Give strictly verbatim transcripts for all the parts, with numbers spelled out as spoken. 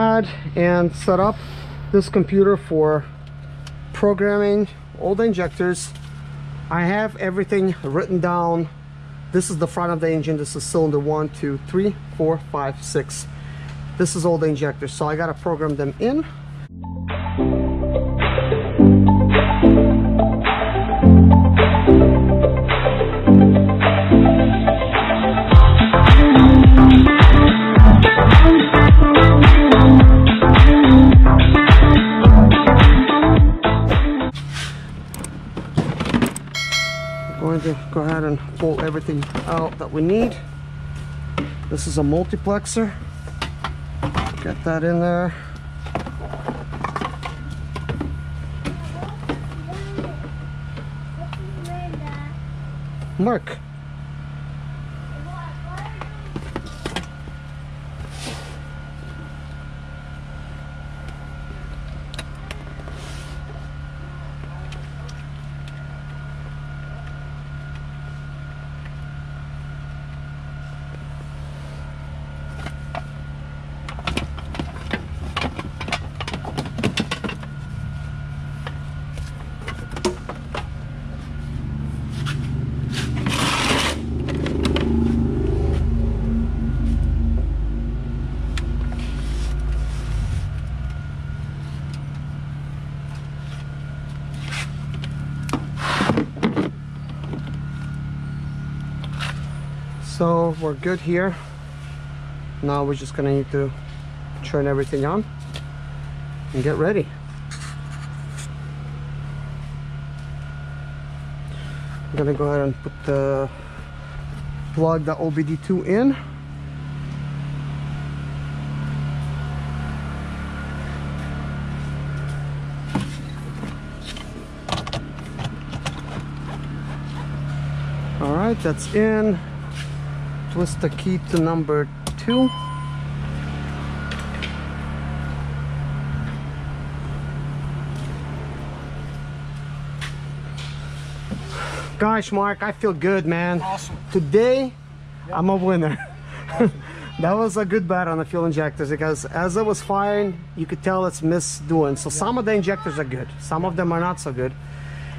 add and set up this computer for programming all the injectors. I have everything written down. This is the front of the engine. This is cylinder one, two, three, four, five, six. This is all the injectors, so I gotta program them in. Going to go ahead and pull everything out that we need. This is a multiplexer. Get that in there. Mark. So we're good here. Now we're just gonna need to turn everything on and get ready. I'm gonna go ahead and put the plug the O B D two in. All right, that's in. Twist the key to number two. Gosh, Mark, I feel good, man. Awesome. Today, yep. I'm a winner. Awesome. That was a good bet on the fuel injectors, because as it was firing, you could tell it's misdoing. So yep. Some of the injectors are good. Some of them are not so good.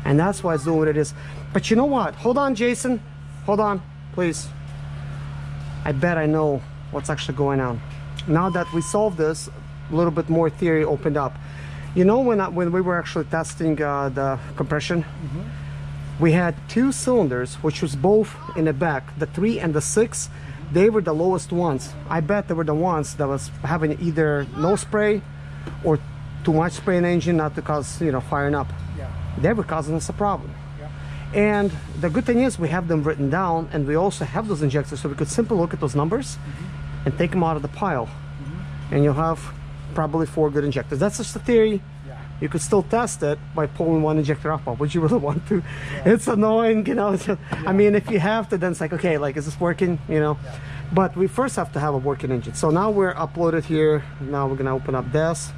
And that's why it's doing what it is. But you know what? Hold on, Jason. Hold on, please. I bet I know what's actually going on. Now that we solved this, a little bit more theory opened up. You know, when I, when we were actually testing uh, the compression, mm-hmm. we had two cylinders, which was both in the back, the three and the six. Mm-hmm. They were the lowest ones. I bet they were the ones that was having either no spray or too much spray in the engine, not to cause, you know, firing up. Yeah. They were causing us a problem. And the good thing is we have them written down, and we also have those injectors, so we could simply look at those numbers mm-hmm. and take them out of the pile. Mm-hmm. And you'll have probably four good injectors. That's just a theory. Yeah. You could still test it by pulling one injector off, but would you really want to? Yeah. It's annoying, you know. Yeah. I mean, if you have to, then it's like, okay, like, is this working, you know? Yeah. But we first have to have a working engine. So now we're uploaded here. Now we're gonna open up this.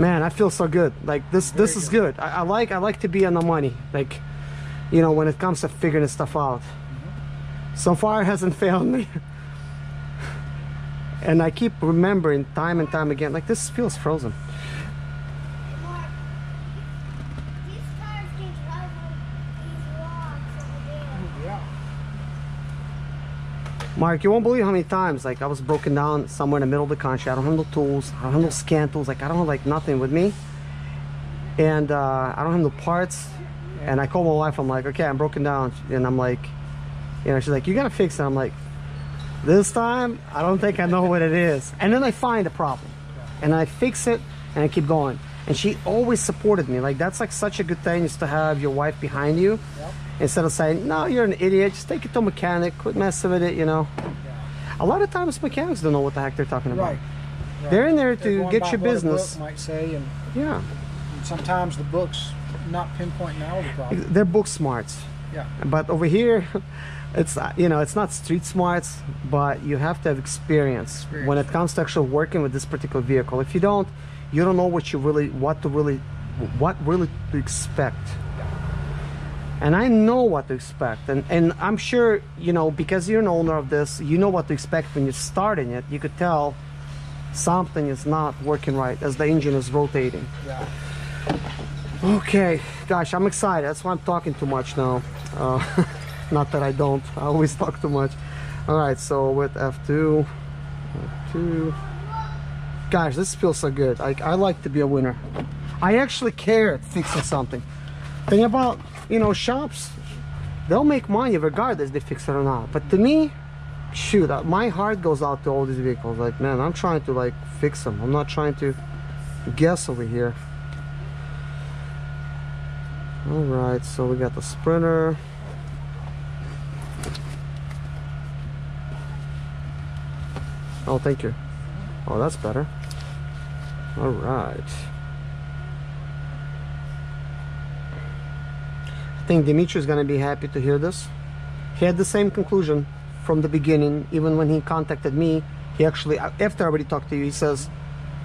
Man, I feel so good. Like, this, Very this good. is good. I, I like, I like to be on the money. Like, you know, when it comes to figuring stuff out. Mm-hmm. So far it hasn't failed me. And I keep remembering time and time again, like, this feels frozen. Mark, these tires can drive these rocks over there. Oh, yeah. Mark, you won't believe how many times, like, I was broken down somewhere in the middle of the country. I don't have no tools, I don't have no scan tools, like, I don't have, like, nothing with me. And uh, I don't have no parts. And I call my wife, I'm like, okay, I'm broken down. And I'm like, you know, she's like, you gotta fix it. I'm like, this time, I don't think I know what it is. And then I find a problem. And I fix it, and I keep going. And she always supported me. Like, that's like such a good thing, is to have your wife behind you. Yep. Instead of saying, no, you're an idiot. Just take it to a mechanic. Quit messing with it, you know. Yeah. A lot of times mechanics don't know what the heck they're talking about. Right. Right. They're in there to get your business. Book might say, and yeah. And sometimes the books, not pinpointing out the problem. They're book smarts. Yeah. But over here, it's, you know, it's not street smarts, but you have to have experience, experience when it comes to actually working with this particular vehicle. If you don't, you don't know what you really, what to really, what really to expect. Yeah. And I know what to expect, and and I'm sure, you know, because you're an owner of this, you know what to expect when you're starting it. You could tell something is not working right as the engine is rotating. Yeah. Okay, gosh, I'm excited. That's why I'm talking too much now. Uh, not that I don't. I always talk too much. All right, so with F two, F two. Gosh, this feels so good. I, I like to be a winner. I actually care at fixing something. Thing about, you know, shops, they'll make money regardless if they fix it or not. But to me, shoot, my heart goes out to all these vehicles. Like, man, I'm trying to like fix them. I'm not trying to guess over here. All right, so we got the Sprinter. Oh, thank you. Oh, that's better. All right. I think Dimitri is going to be happy to hear this. He had the same conclusion from the beginning. Even when he contacted me, he actually, after I already talked to you, he says,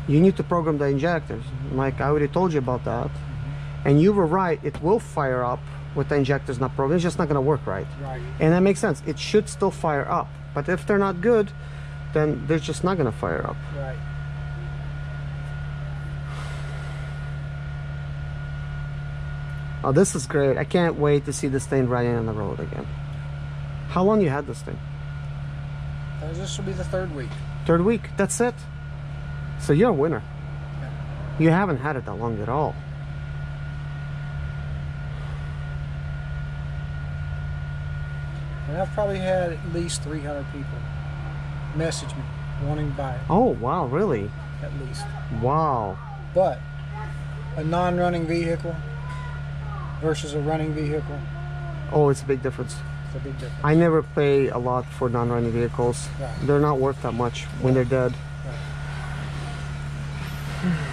you need to program the injectors. I'm like, I already told you about that. And you were right, it will fire up with the injectors not programmed. It's just not going to work right. Right. And that makes sense. It should still fire up. But if they're not good, then they're just not going to fire up. Right. Oh, this is great. I can't wait to see this thing riding on the road again. How long you had this thing? This will be the third week. Third week. That's it. So you're a winner. Yeah. You haven't had it that long at all. And I've probably had at least three hundred people message me wanting to buy it. Oh, wow, really? At least. Wow. But a non-running vehicle versus a running vehicle. Oh, it's a big difference. It's a big difference. I never pay a lot for non-running vehicles. Right. They're not worth that much when yeah. they're dead. Right.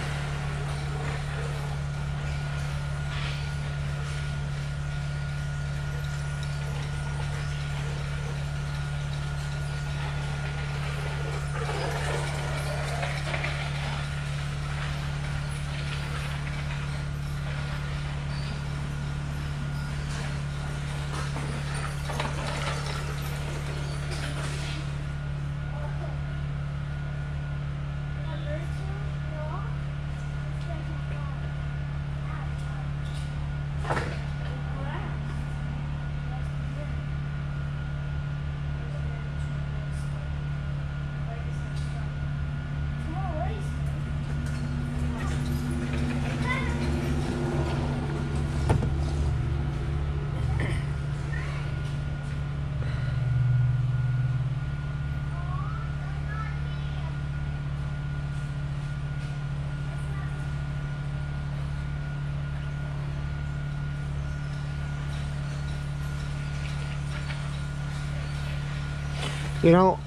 You know,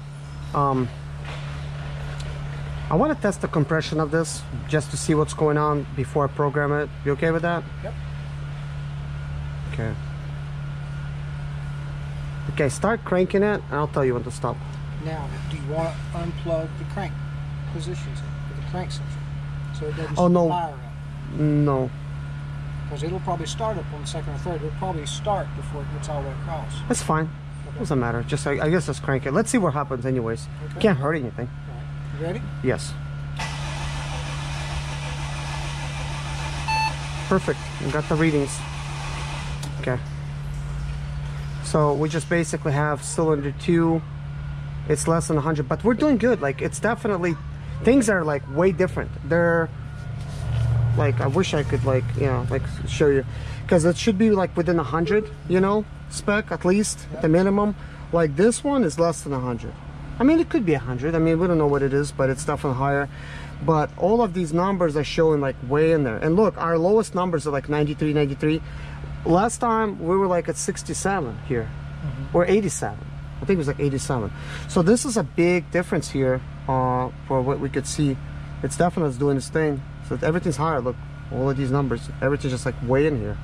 um, I want to test the compression of this just to see what's going on before I program it. You okay with that? Yep. Okay. Okay, start cranking it and I'll tell you when to stop. Now, do you want to unplug the crank positions, the crank section, so it doesn't oh, no. fire up? No. Because it'll probably start up on the second or third. It'll probably start before it gets all the way across. That's fine. Doesn't matter. Just I, I guess let's crank it. Let's see what happens, anyways. Okay. Can't hurt anything. Right. You ready? Yes. Perfect. We got the readings. Okay. So we just basically have cylinder two. It's less than one hundred, but we're doing good. Like it's definitely things are like way different. They're like I wish I could like you know like show you because it should be like within one hundred. You know. Spec at least at the minimum. Like this one is less than one hundred. I mean it could be one hundred. I mean we don't know what it is, but it's definitely higher. But all of these numbers are showing like way in there. And look, our lowest numbers are like ninety-three ninety-three. Last time we were like at sixty-seven here mm-hmm. or eighty-seven. I think it was like eighty-seven. So this is a big difference here uh, for what we could see. It's definitely doing its thing. So everything's higher. Look, all of these numbers, everything's just like way in here.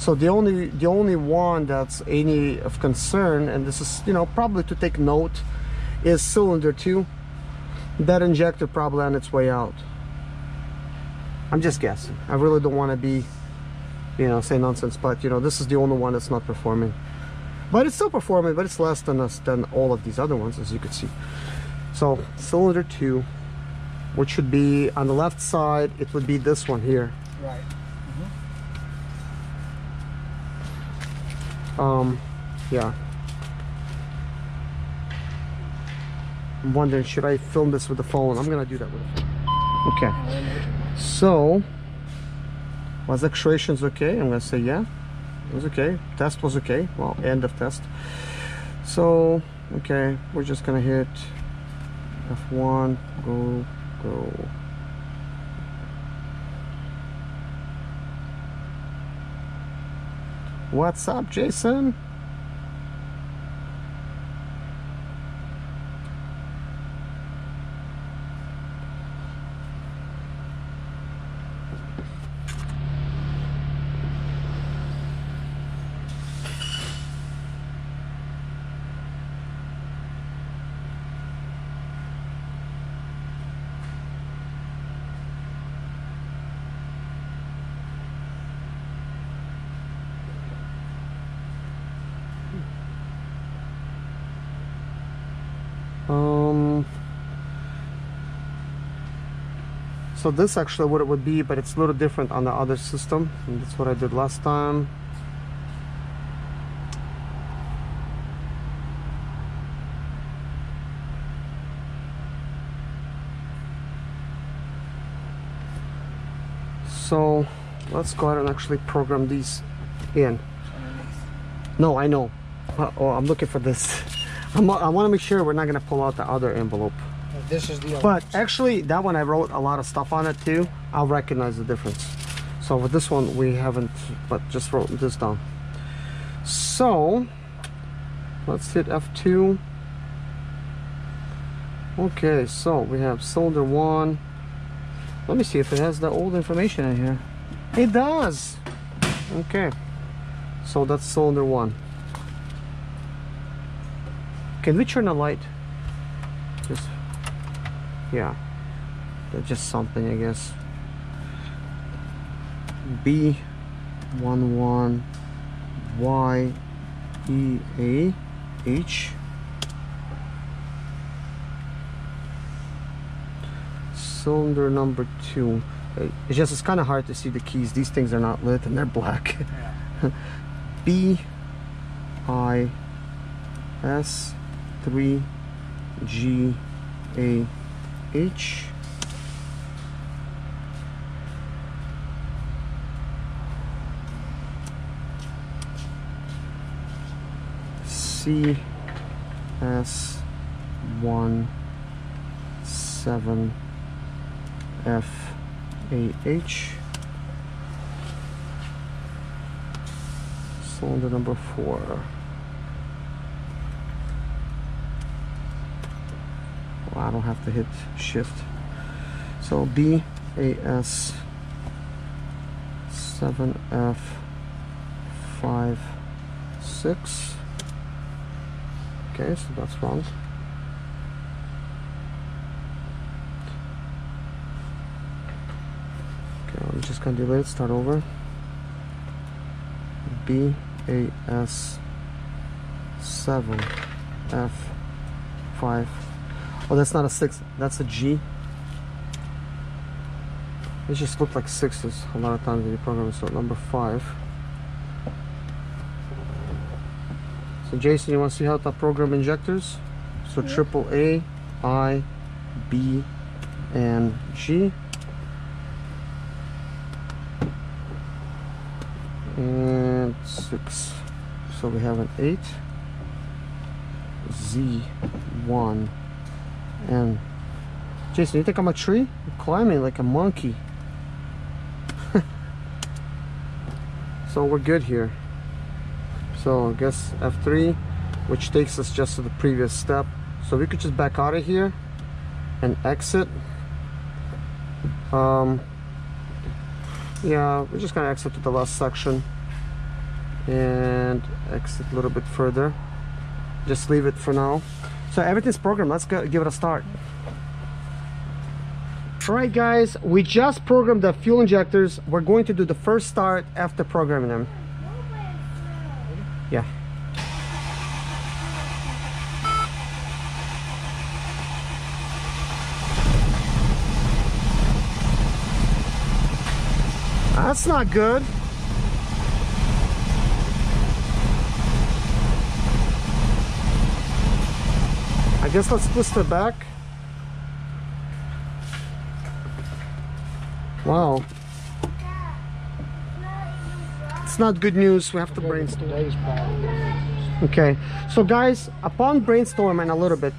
So the only the only one that's any of concern, and this is you know probably to take note, is cylinder two. That injector probably on its way out. I'm just guessing. I really don't want to be, you know, say nonsense. But you know this is the only one that's not performing. But it's still performing, but it's less than us than all of these other ones, as you could see. So cylinder two, which should be on the left side. It would be this one here. Right. Mm-hmm. Um, yeah. I'm wondering, should I film this with the phone? I'm gonna do that with the phone. Okay. So, was actuations okay? I'm gonna say yeah. It was okay. Test was okay. Well, end of test. So, okay, we're just gonna hit F one, go, go. What's up, Jason? So this actually what it would be, but it's a little different on the other system, and that's what I did last time. So let's go ahead and actually program these in. No, I know. Oh, I'm looking for this. I'm, I want to make sure we're not going to pull out the other envelope. This is the other. But actually that one I wrote a lot of stuff on it too. I'll recognize the difference. So with this one we haven't, but just wrote this down. So let's hit F two. Okay, so we have cylinder one. Let me see if it has the old information in here. It does. Okay, so that's cylinder one. Can we turn the light? Just yeah, that's just something, I guess. B one one Y E A H. Cylinder number two. It's just, it's kind of hard to see the keys. These things are not lit and they're black. Yeah. B I S three G A H. C S one seven F A H. Cylinder number four. I don't have to hit shift. So B A S seven F five six. Okay, so that's wrong. Okay, I'm just gonna delete it, start over. B A S seven F five. Oh, that's not a six, that's a G. It just looked like sixes a lot of times in the program. So number five. So Jason, you want to see how to program injectors? So yeah. Triple A, I, B, and G. And six. So we have an eight. Z, one. And Jason, you think I'm a tree? I'm climbing like a monkey. So we're good here. So I guess F three, which takes us just to the previous step. So we could just back out of here and exit. Um, yeah, we're just gonna exit to the last section and exit a little bit further. Just leave it for now. So everything's programmed. Let's go give it a start. All right, guys, we just programmed the fuel injectors. We're going to do the first start after programming them. Yeah. That's not good. I guess let's twist it back. Wow. It's not good news. We have to brainstorm. Okay, so guys, upon brainstorming a little bit,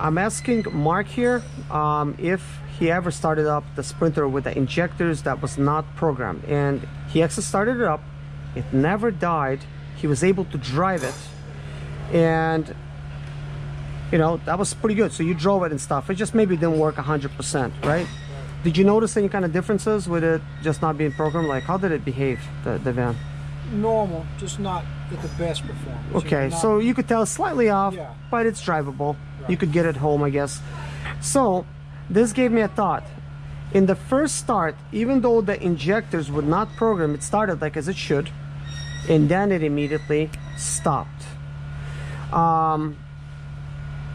I'm asking Mark here um, if he ever started up the Sprinter with the injectors that was not programmed, and he actually started it up. It never died. He was able to drive it, and you know, that was pretty good. So you drove it and stuff. It just maybe didn't work one hundred percent, right? Did you notice any kind of differences with it just not being programmed? Like, how did it behave, the, the van? Normal, just not at the best performance. Okay, not, so you could tell it's slightly off, yeah, but it's drivable. Right. You could get it home, I guess. So, this gave me a thought. In the first start, even though the injectors would not program, it started like as it should, and then it immediately stopped. Um,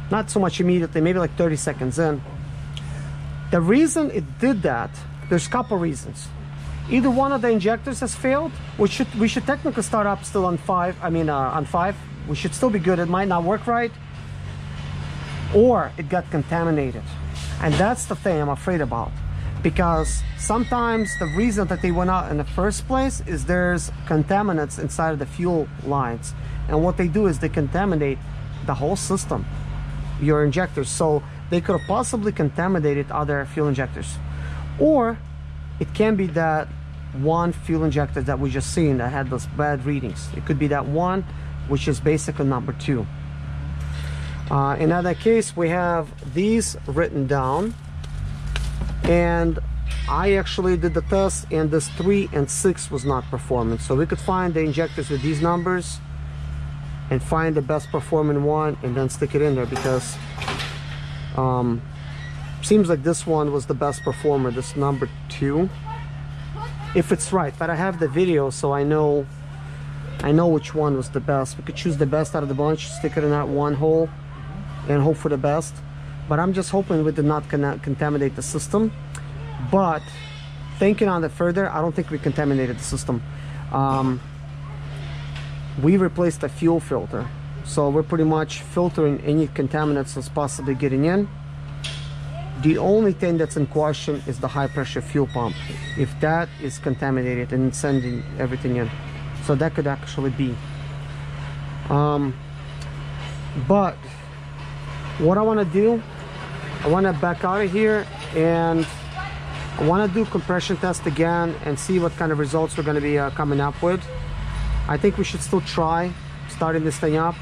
not so much immediately, maybe like thirty seconds in. The reason it did that, there's a couple reasons. Either one of the injectors has failed, which should, we should technically start up still on five, I mean uh, on five, we should still be good, it might not work right, or it got contaminated. And that's the thing I'm afraid about, because sometimes the reason that they went out in the first place is there's contaminants inside of the fuel lines, and what they do is they contaminate the whole system, your injectors. So they could have possibly contaminated other fuel injectors. Or it can be that one fuel injector that we just seen that had those bad readings. It could be that one, which is basically number two. Uh, in that case, we have these written down. And I actually did the test, and this three and six was not performing. So we could find the injectors with these numbers and find the best performing one and then stick it in there, because Um, seems like this one was the best performer, this number two, if it's right. But I have the video, so I know I know which one was the best. We could choose the best out of the bunch, stick it in that one hole and hope for the best. But I'm just hoping we did not con contaminate the system. But thinking on it further, I don't think we contaminated the system. Um, we replaced the fuel filter. So we're pretty much filtering any contaminants that's possibly getting in. The only thing that's in question is the high pressure fuel pump, if that is contaminated and sending everything in. So that could actually be. Um, but what I want to do, I want to back out of here and I want to do compression test again and see what kind of results we're going to be uh, coming up with. I think we should still try starting this thing up.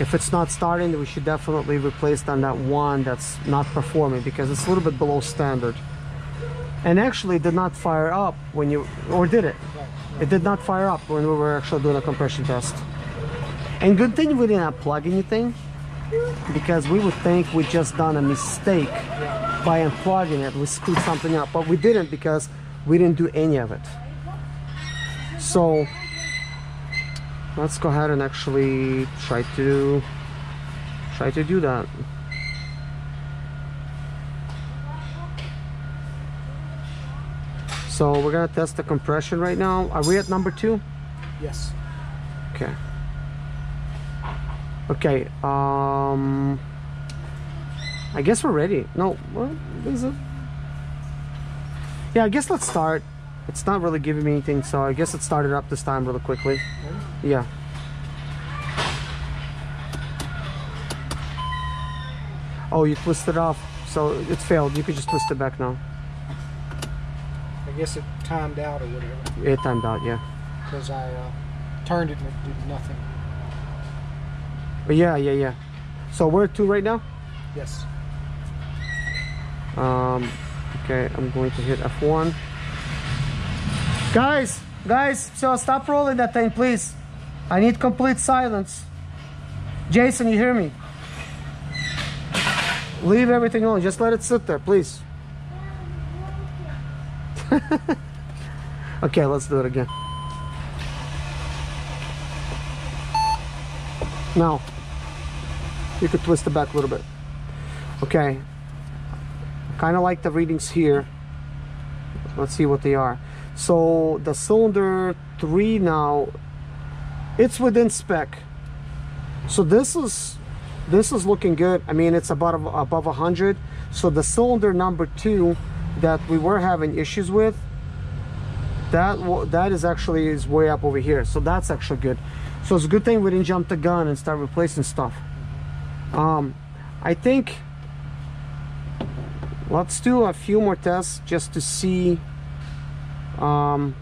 If it's not starting, we should definitely replace on that one that's not performing, because it's a little bit below standard. And actually, it did not fire up when you, or did it? It did not fire up when we were actually doing a compression test. And good thing we did not plug anything, because we would think we just done a mistake by unplugging it. We screwed something up, but we didn't, because we didn't do any of it. So let's go ahead and actually try to try to do that. So we're gonna test the compression right now. Are we at number two? Yes. Okay. Okay. Um. I guess we're ready. No. What is it? Yeah. I guess let's start. It's not really giving me anything, so I guess it started up this time really quickly. Yeah. Oh, you twisted off, so it failed. You could just twist it back now. I guess it timed out or whatever. It timed out, yeah. Because I uh, turned it and it did nothing. But yeah, yeah, yeah. So we're at two right now? Yes. Um, okay, I'm going to hit F one. Guys, guys, so stop rolling that thing, please. I need complete silence. Jason, you hear me? Leave everything on. Just let it sit there, please. Okay, let's do it again. Now, you could twist it back a little bit. Okay. Kind of like the readings here. Let's see what they are. So the cylinder three now, it's within spec. So this is this is looking good. I mean, it's about above one hundred. So the cylinder number two that we were having issues with, that that is actually is way up over here. So that's actually good. So it's a good thing we didn't jump the gun and start replacing stuff. Um, I think let's do a few more tests just to see, um,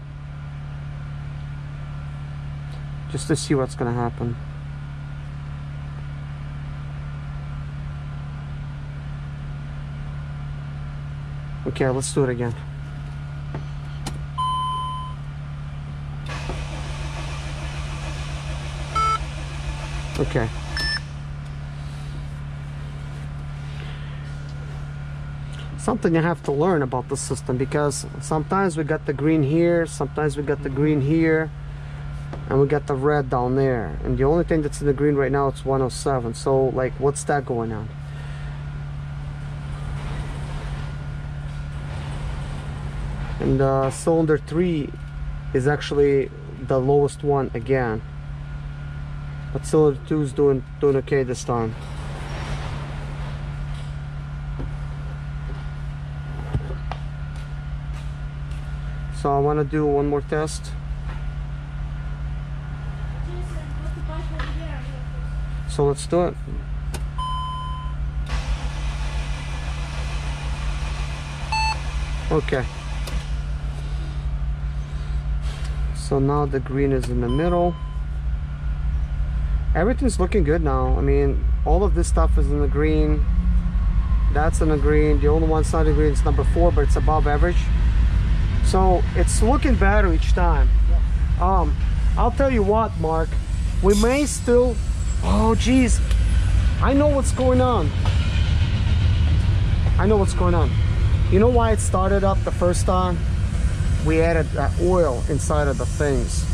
just to see what's gonna happen. Okay, let's do it again. Okay. Something you have to learn about the system, because sometimes we got the green here, sometimes we got the green here, and we got the red down there. And the only thing that's in the green right now, it's one oh seven. So like, what's that going on? And uh, cylinder three is actually the lowest one again. But cylinder two is doing, doing okay this time. So I want to do one more test. So let's do it. Okay. So now the green is in the middle. Everything's looking good now. I mean, all of this stuff is in the green. That's in the green. The only one's not in the green is number four, but it's above average. So it's looking better each time. Um, I'll tell you what, Mark. We may still... Oh, geez. I know what's going on. I know what's going on. You know why it started up the first time? We added that oil inside of the things.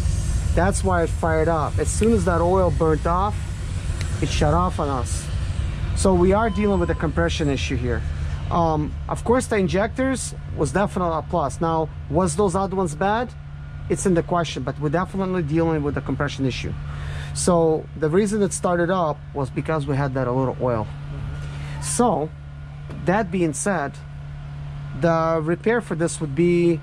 That's why it fired up. As soon as that oil burnt off, it shut off on us. So we are dealing with a compression issue here. Um, of course, the injectors was definitely a plus. Now, was those other ones bad? It's in the question, but we're definitely dealing with a compression issue. So the reason it started up was because we had that a little oil. So that being said, the repair for this would be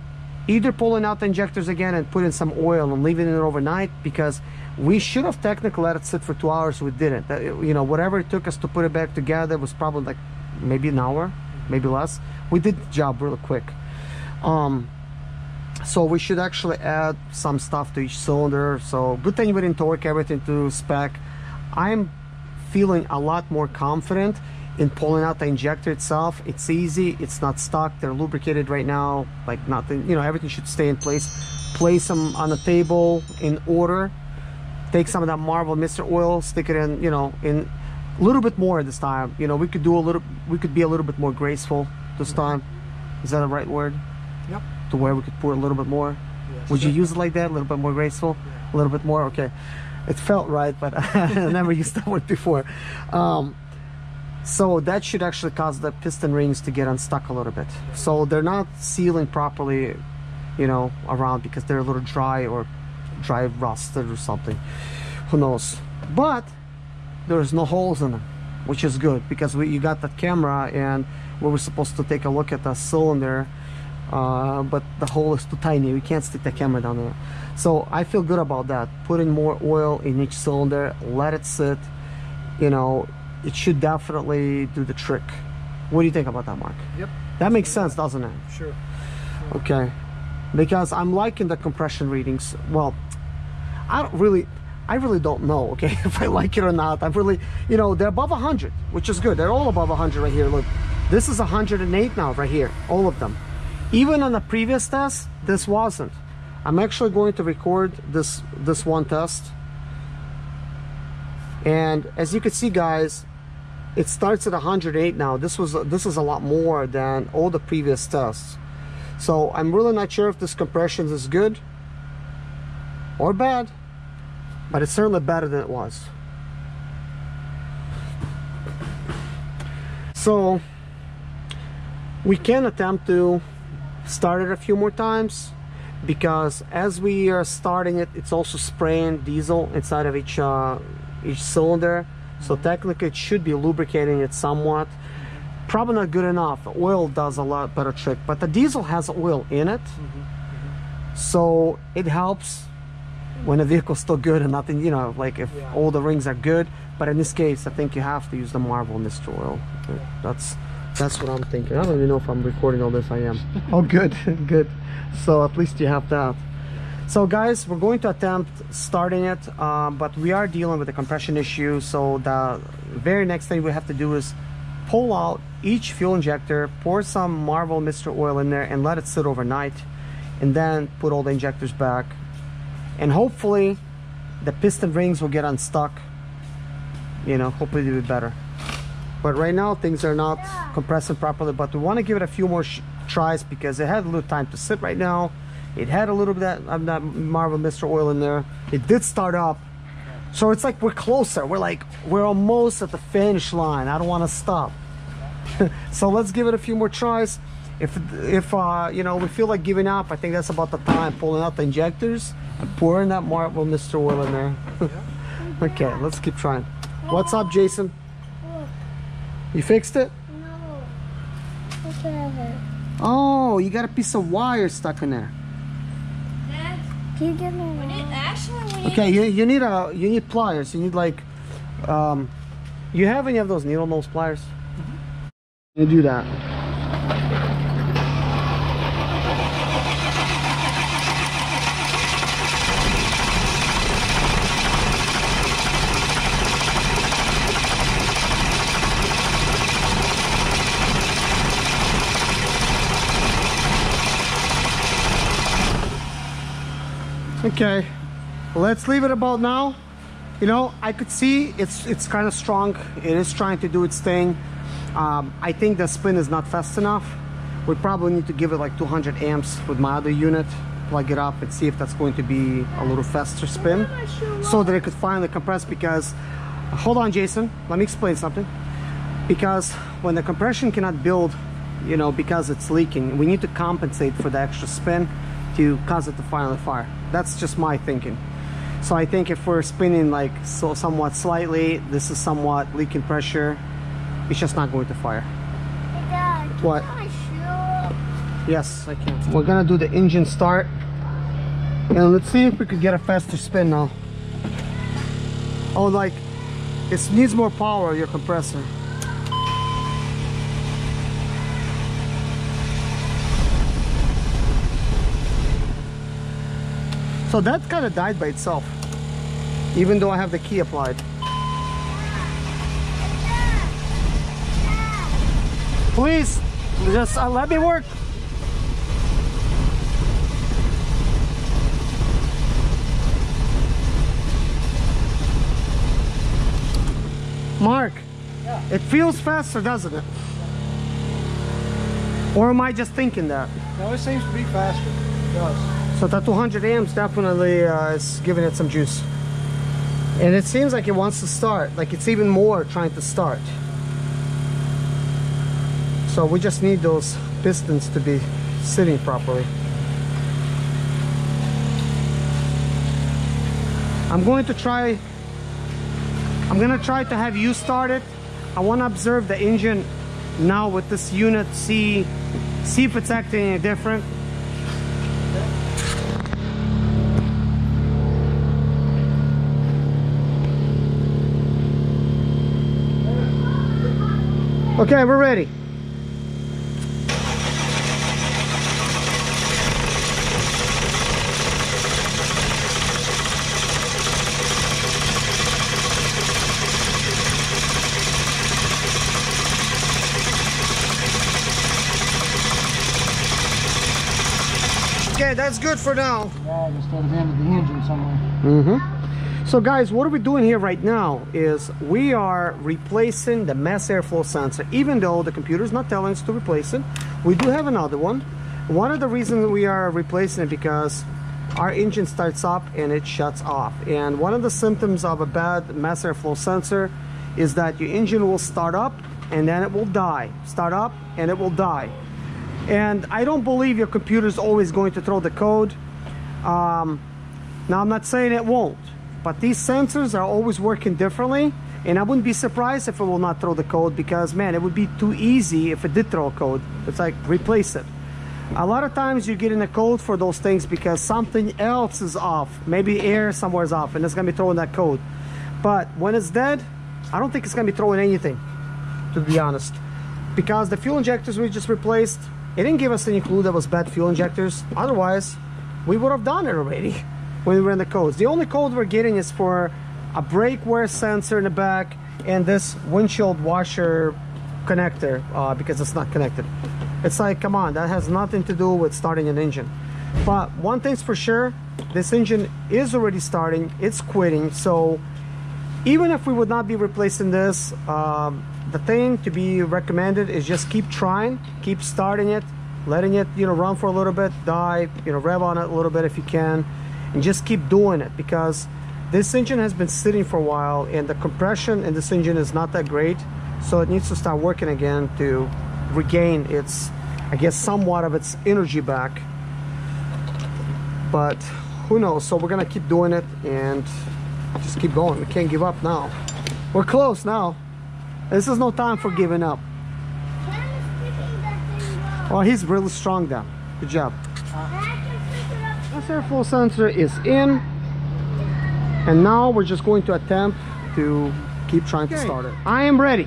either pulling out the injectors again and putting some oil and leaving it overnight, because we should have technically let it sit for two hours. We didn't. You know, whatever it took us to put it back together was probably like maybe an hour, maybe less. We did the job real quick. Um, so we should actually add some stuff to each cylinder. So good thing we didn't torque everything to spec. I'm feeling a lot more confident in pulling out the injector itself. It's easy, it's not stuck, they're lubricated right now, like nothing, you know, everything should stay in place. Place them on the table in order. Take some of that Marvel Mystery Oil, stick it in, you know, in a little bit more this time. You know, we could do a little, we could be a little bit more graceful this time. Is that the right word? Yep. To where we could pour a little bit more. Yes, would sure. You use it like that, a little bit more graceful? Yeah. A little bit more, okay. It felt right, but I never used that word before. Um, So that should actually cause the piston rings to get unstuck a little bit. So they're not sealing properly, you know, around, because they're a little dry or dry rusted or something. Who knows? But there's no holes in them, which is good, because we, you got that camera and we were supposed to take a look at the cylinder, uh, but the hole is too tiny. We can't stick the camera down there. So I feel good about that. Putting more oil in each cylinder, let it sit, you know, it should definitely do the trick. What do you think about that, Mark? Yep. That makes sense, doesn't it? Sure. Sure. Okay. Because I'm liking the compression readings. Well, I don't really, I really don't know, okay, if I like it or not. I'm really, you know, they're above one hundred, which is good. They're all above one hundred right here. Look, this is one hundred eight now right here, all of them. Even on the previous test, this wasn't. I'm actually going to record this, this one test. And as you can see, guys, it starts at one hundred eight now. This was this is a lot more than all the previous tests. So I'm really not sure if this compression is good or bad, but it's certainly better than it was. So we can attempt to start it a few more times. because as we are starting it, it's also spraying diesel inside of each uh, each cylinder, so technically it should be lubricating it somewhat. Probably not good enough. Oil does a lot better trick, but the diesel has oil in it, mm-hmm. Mm-hmm. so it helps when the vehicle's still good and nothing, you know, like if yeah. all the rings are good. But in this case, I think you have to use the Marvel Mystery Oil. That's that's what I'm thinking. I don't even know if I'm recording all this. I am. Oh, good, good. So at least you have that. So guys, we're going to attempt starting it, um, but we are dealing with a compression issue. So the very next thing we have to do is pull out each fuel injector, pour some Marvel Mystery Oil in there, and let it sit overnight, and then put all the injectors back. And hopefully, the piston rings will get unstuck. You know, hopefully it'll be better. But right now, things are not yeah. compressing properly, but we want to give it a few more sh tries because it had a little time to sit right now. It had a little bit of that Marvel Mystery Oil in there. It did start up. So it's like we're closer. We're like, we're almost at the finish line. I don't want to stop. So let's give it a few more tries. If, if uh, you know, we feel like giving up, I think that's about the time. Pulling out the injectors and pouring that Marvel Mystery Oil in there. Okay, let's keep trying. What's up, Jason? You fixed it? No. Oh, you got a piece of wire stuck in there. We need, actually, we need okay, you, you need a you need pliers. You need like, um, you have any of those needle nose pliers? Mm-hmm. You do that. Okay, let's leave it about now. You know, I could see it's it's kind of strong. It is trying to do its thing. Um, I think the spin is not fast enough. We probably need to give it like two hundred amps with my other unit, plug it up and see if that's going to be a little faster spin so that it could finally compress because, hold on Jason, let me explain something. Because when the compression cannot build, you know, because it's leaking, we need to compensate for the extra spin to cause it to finally fire. That's just my thinking. So I think if we're spinning like so somewhat slightly, this is somewhat leaking pressure, it's just not going to fire. Hey Dad, can what? I shoot? Yes, I can. We're gonna do the engine start and let's see if we could get a faster spin now. Oh, like it needs more power, your compressor. So that kind of died by itself, even though I have the key applied. Please, just uh, let me work. Mark, yeah. It feels faster, doesn't it? Or am I just thinking that? No, it seems to be faster. It does. So that two hundred amps definitely uh, is giving it some juice. And it seems like it wants to start, like it's even more trying to start. So we just need those pistons to be sitting properly. I'm going to try, I'm gonna try to have you start it. I wanna observe the engine now with this unit, see, see if it's acting any different. Okay, we're ready. Okay, that's good for now. Yeah, just started the end of the engine somewhere. Mm-hmm. So guys, what are we doing here right now is we are replacing the mass airflow sensor. Even though the computer is not telling us to replace it, we do have another one. One of the reasons we are replacing it because our engine starts up and it shuts off. And one of the symptoms of a bad mass airflow sensor is that your engine will start up and then it will die. Start up and it will die. And I don't believe your computer is always going to throw the code. Um, now I'm not saying it won't, but these sensors are always working differently, and I wouldn't be surprised if it will not throw the code, because man, it would be too easy if it did throw a code. It's like, replace it. A lot of times you're getting a code for those things because something else is off. Maybe air somewhere is off, and it's gonna be throwing that code. But when it's dead, I don't think it's gonna be throwing anything, to be honest, because the fuel injectors we just replaced, it didn't give us any clue that was bad fuel injectors. Otherwise, we would have done it already when we ran the codes. The only code we're getting is for a brake wear sensor in the back and this windshield washer connector, uh, because it's not connected. It's like, come on, that has nothing to do with starting an engine. But one thing's for sure, this engine is already starting, it's quitting. So even if we would not be replacing this, um, the thing to be recommended is just keep trying, keep starting it, letting it, you know, run for a little bit, die, you know, rev on it a little bit if you can, and just keep doing it, because this engine has been sitting for a while and the compression in this engine is not that great. So it needs to start working again to regain its, I guess, somewhat of its energy back. But who knows? So we're gonna keep doing it and just keep going. We can't give up now. We're close now. This is no time for giving up. Oh, he's really strong now. Good job. Air flow sensor is in, and now we're just going to attempt to keep trying to start it. I am ready.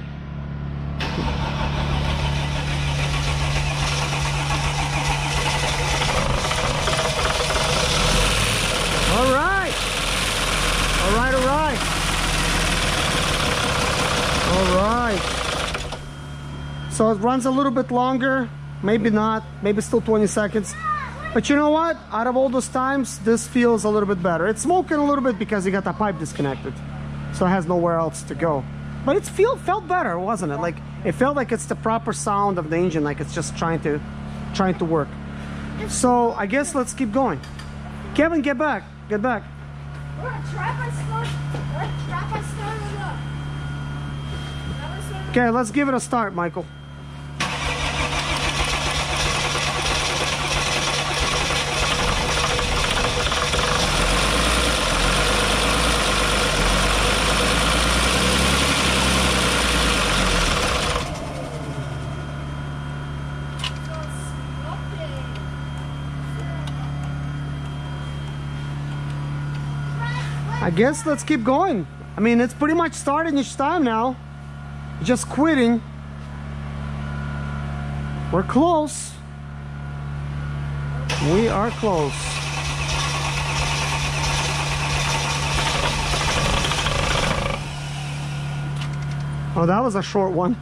So it runs a little bit longer, maybe not, maybe still twenty seconds. But you know what? Out of all those times, this feels a little bit better. It's smoking a little bit because you got the pipe disconnected, so it has nowhere else to go. But it feel, felt better, wasn't it? Like, it felt like it's the proper sound of the engine, like it's just trying to, trying to work. So I guess let's keep going. Kevin, get back, get back. Okay, let's give it a start, Michael. I guess let's keep going. I mean, it's pretty much starting each time now. Just quitting. We're close. We are close. Oh, that was a short one.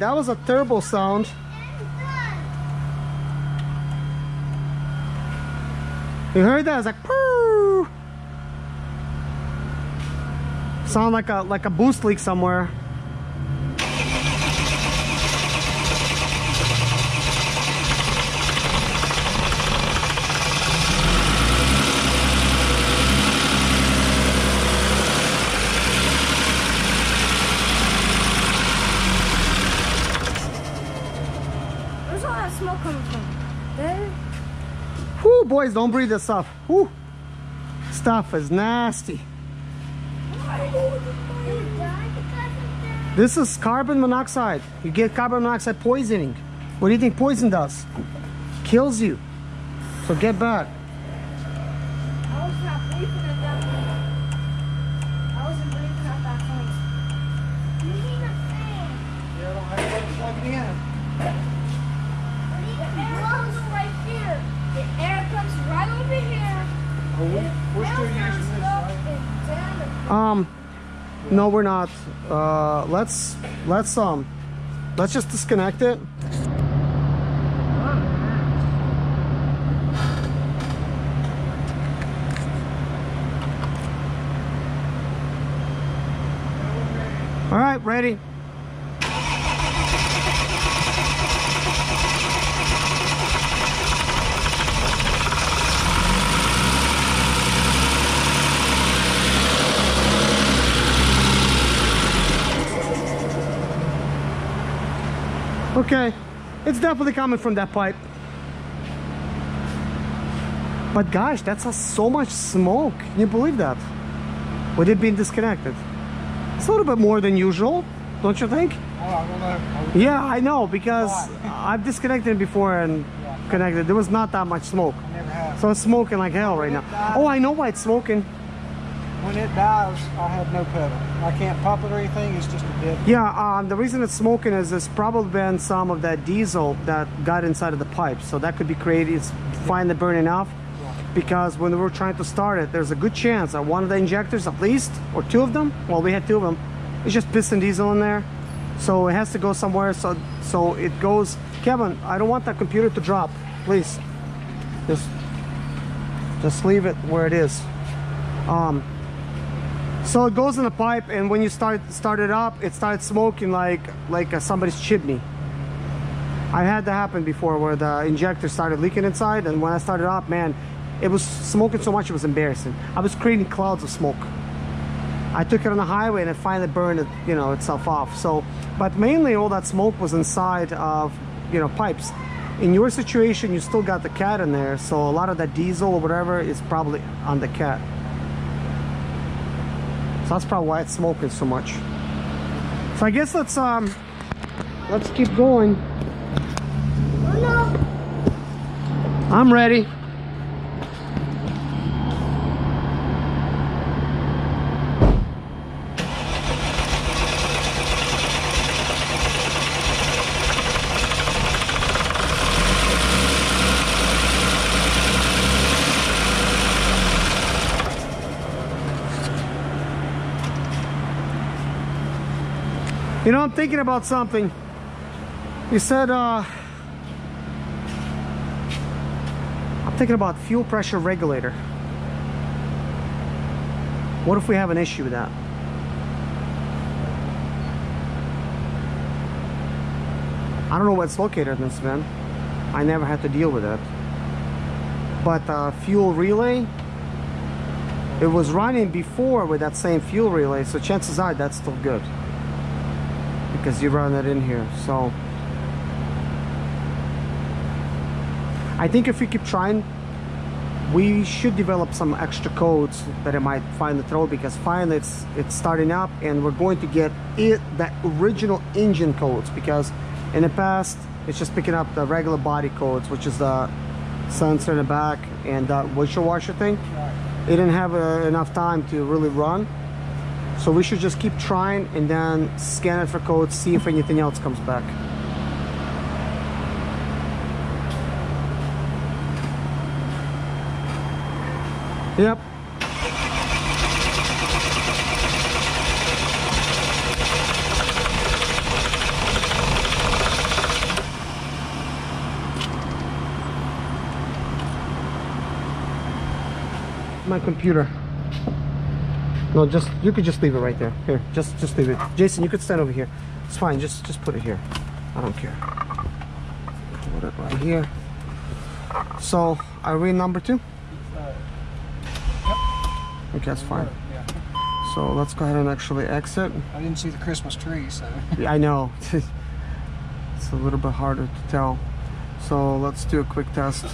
That was a turbo sound. You heard that? It's like purr. Sound like a like a boost leak somewhere. Whoo, boys, don't breathe this stuff. Whoo, stuff is nasty. This is carbon monoxide. You get carbon monoxide poisoning. What do you think poison does? Kills you. So get back. I was not breathing at that point. I wasn't breathing at that point. You need a fan. Yeah, I don't have to plug it in. Um, no, we're not. Uh, let's let's um, let's just disconnect it. All right, ready. Okay, it's definitely coming from that pipe. But gosh, that's a, so much smoke. Can you believe that? With it being disconnected. It's a little bit more than usual, don't you think? Oh, I don't know. I yeah, I know, because I've disconnected before and yeah. connected. There was not that much smoke. So it's smoking like hell when right now. Dies, oh, I know why it's smoking. When it dies, I have no pedal. I can't pump it or anything. It's just a dip. Yeah, um, the reason it's smoking is there's probably been some of that diesel that got inside of the pipe. So that could be created. It's finally burning off. Because when we were trying to start it, there's a good chance that one of the injectors, at least, or two of them, well, we had two of them, it's just pissing diesel in there. So it has to go somewhere, so so it goes. Kevin, I don't want that computer to drop, please. Just, just leave it where it is. Um, so it goes in the pipe, and when you start, start it up, it starts smoking like, like somebody's chimney. I had that happen before where the injector started leaking inside, and when I started up, man, it was smoking so much it was embarrassing. I was creating clouds of smoke. I took it on the highway and it finally burned it, you know, itself off. So, but mainly all that smoke was inside of, you know, pipes. In your situation, you still got the cat in there, so a lot of that diesel or whatever is probably on the cat. So that's probably why it's smoking so much. So I guess let's um, let's keep going. Oh no! I'm ready. You know, I'm thinking about something. You said, uh, I'm thinking about fuel pressure regulator. What if we have an issue with that? I don't know where it's located in this van. I never had to deal with it. But uh, fuel relay, it was running before with that same fuel relay, so chances are that's still good. Because you run that in here, so I think if we keep trying, we should develop some extra codes that it might find the throw, because finally it's it's starting up and we're going to get it the original engine codes, because in the past it's just picking up the regular body codes, which is the sensor in the back and the windshield washer thing. It didn't have uh, enough time to really run. So we should just keep trying and then scan it for codes, see if anything else comes back. Yep. My computer. No, just, you could just leave it right there. Here, just just leave it. Jason, you could stand over here. It's fine, just just put it here. I don't care. Put it right here. So, are we in number two? Okay, that's fine. So, let's go ahead and actually exit. I didn't see the Christmas tree, so... Yeah, I know. It's a little bit harder to tell. So, let's do a quick test.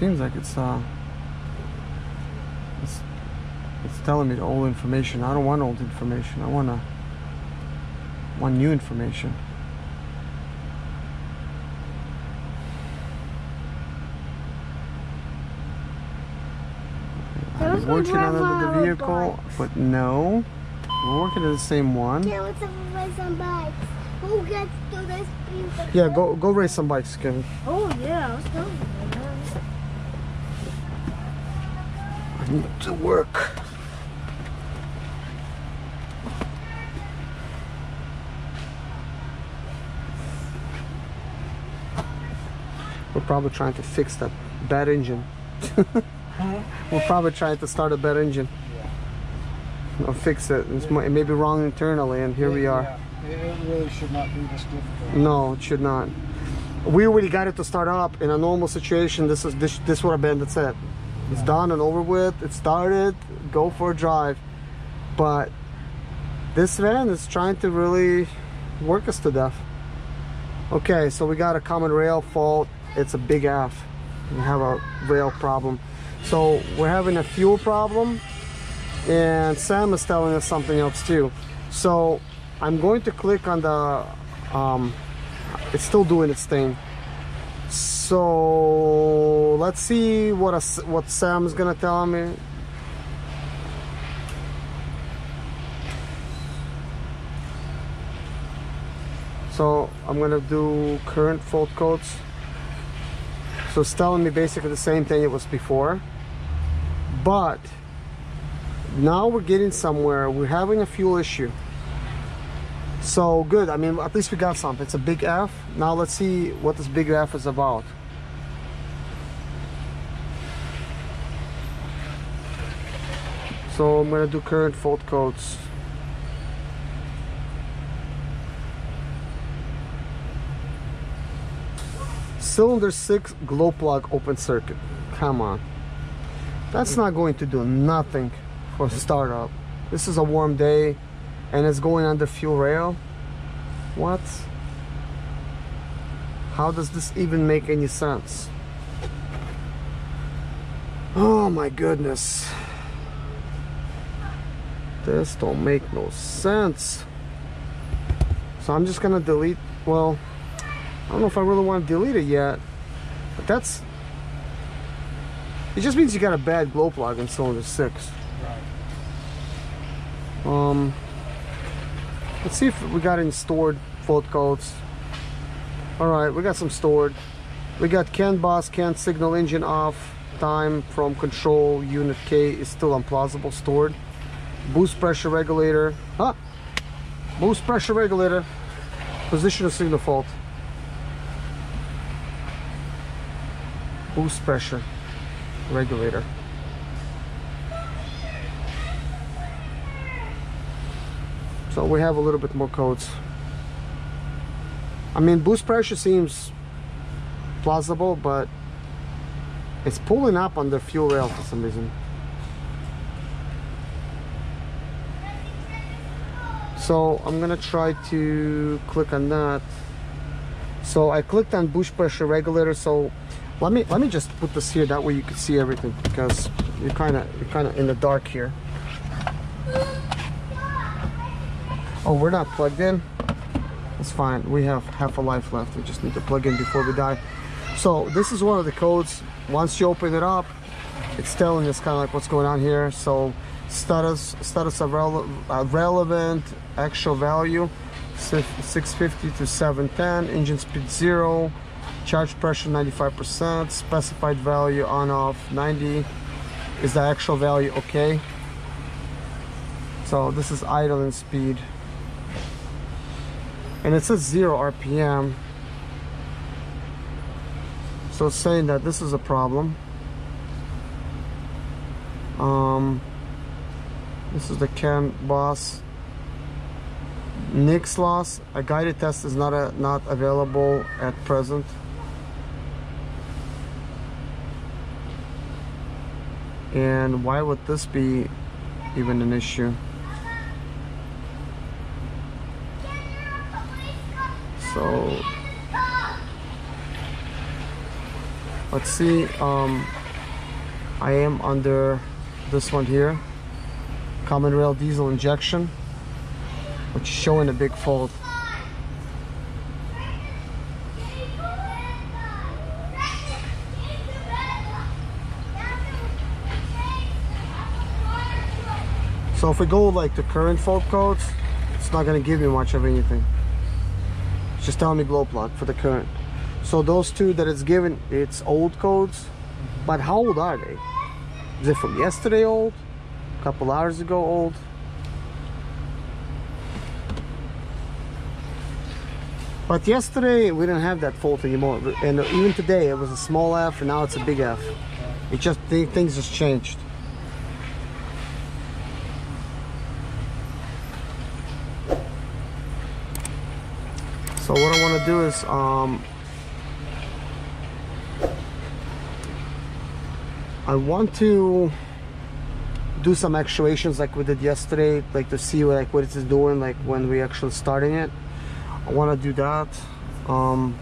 Seems like it's uh, it's, it's telling me old information. I don't want old information. I want to want new information. I'm working on the vehicle, but no, we're working on the same one. Yeah, let's race some bikes. Who gets to this? Yeah, go go race some bikes, Kevin. Oh yeah, let's go. To work. We're probably trying to fix that bad engine. We're probably trying to start a bad engine. Yeah. Or fix it. It's, it may be wrong internally, and here yeah, we are. Yeah. It really should not be this difficult. No, it should not. We already got it to start up. In a normal situation, this is this this would have been that's it. It's done and over with. It started. Go for a drive. But This van is trying to really work us to death. Okay, so we got a common rail fault. It's a big F. We have a rail problem. So we're having a fuel problem, and Sam is telling us something else too. So I'm going to click on the, um, it's still doing its thing. So let's see what a, what Sam is gonna tell me. So I'm gonna do current fault codes. So it's telling me basically the same thing it was before, but now we're getting somewhere. We're having a fuel issue. So good, I mean, at least we got something. It's a big F. Now let's see what this big F is about. So I'm gonna do current fault codes. Cylinder six glow plug open circuit. Come on. That's not going to do nothing for startup. This is a warm day and it's going under fuel rail. What? How does this even make any sense? Oh my goodness. This don't make no sense. So I'm just gonna delete, well, I don't know if I really want to delete it yet, but that's, it just means you got a bad glow plug in cylinder six. Right. Um, let's see if we got any stored fault codes. All right, we got some stored. We got can bus, can signal engine off, time from control, unit K is still unplausible, stored. Boost pressure regulator, huh? Boost pressure regulator, position of signal fault. Boost pressure regulator. So we have a little bit more codes. I mean, boost pressure seems plausible, but it's pulling up on the fuel rail for some reason. So I'm gonna try to click on that. So I clicked on boost pressure regulator. So Let me let me just put this here, that way you can see everything, because you're kind of you're kind of in the dark here. Oh, we're not plugged in. That's fine. We have half a life left. We just need to plug in before we die. So this is one of the codes. Once you open it up, it's telling us kind of like what's going on here. So status status of rele uh, relevant actual value six fifty to seven ten. Engine speed zero. Charge pressure ninety-five percent, specified value on off ninety. Is the actual value okay? So this is idling speed. And it says zero R P M. So it's saying that this is a problem. Um, this is the C A N bus. Nix loss, a guided test is not a, not available at present. And why would this be even an issue? So let's see. Um, I am under this one here. Common rail diesel injection, which is showing a big fault. So if we go like the current fault codes, it's not gonna give me much of anything. It's just telling me glow plug for the current. So those two that it's given, it's old codes, but how old are they? Is it from yesterday old? A couple hours ago old? But yesterday we didn't have that fault anymore, and even today it was a small F, and now it's a big F. It just, things just changed. So what I want to do is, um, I want to do some actuations like we did yesterday, like to see like what it's doing like when we actually starting it. I want to do that, um,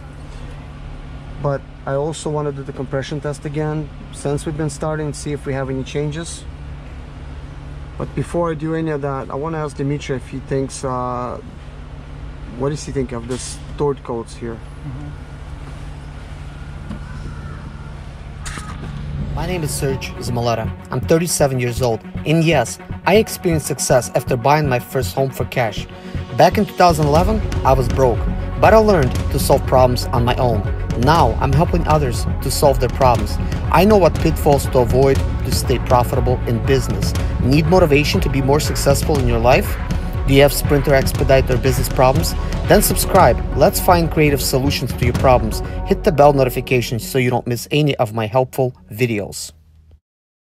but I also want to do the compression test again since we've been starting, see if we have any changes. But before I do any of that, I want to ask Dimitri if he thinks, uh, what does he think of this third coats here? Mm-hmm. My name is Serge Zimaleta. I'm thirty-seven years old, and yes, I experienced success after buying my first home for cash. Back in two thousand eleven, I was broke, but I learned to solve problems on my own. Now I'm helping others to solve their problems. I know what pitfalls to avoid to stay profitable in business. Need motivation to be more successful in your life? Do you have Sprinter expedite their business problems? Then subscribe. Let's find creative solutions to your problems. Hit the bell notification so you don't miss any of my helpful videos.